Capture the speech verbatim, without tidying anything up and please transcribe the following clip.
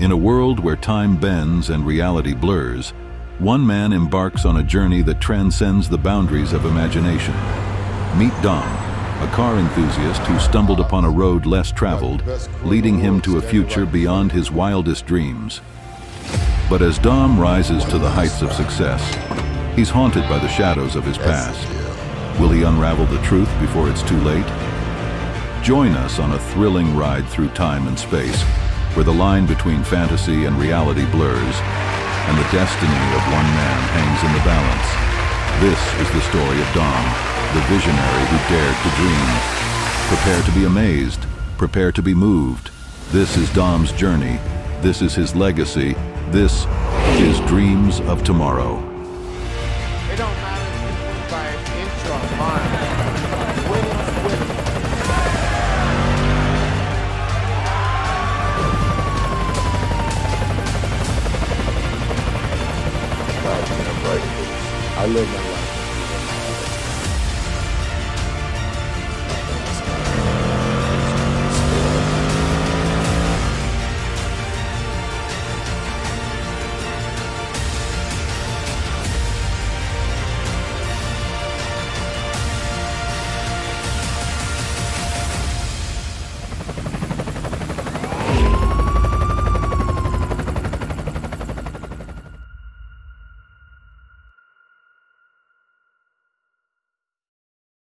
In a world where time bends and reality blurs, one man embarks on a journey that transcends the boundaries of imagination. Meet Dom, a car enthusiast who stumbled upon a road less traveled, leading him to a future beyond his wildest dreams. But as Dom rises to the heights of success, he's haunted by the shadows of his past. Will he unravel the truth before it's too late? Join us on a thrilling ride through time and space, where the line between fantasy and reality blurs, and the destiny of one man hangs in the balance. This is the story of Dom, the visionary who dared to dream. Prepare to be amazed. Prepare to be moved. This is Dom's journey. This is his legacy. This is Dreams of Tomorrow. They don't matter if you win by an inch or a mile. Winning's winning. God damn right. I live my life.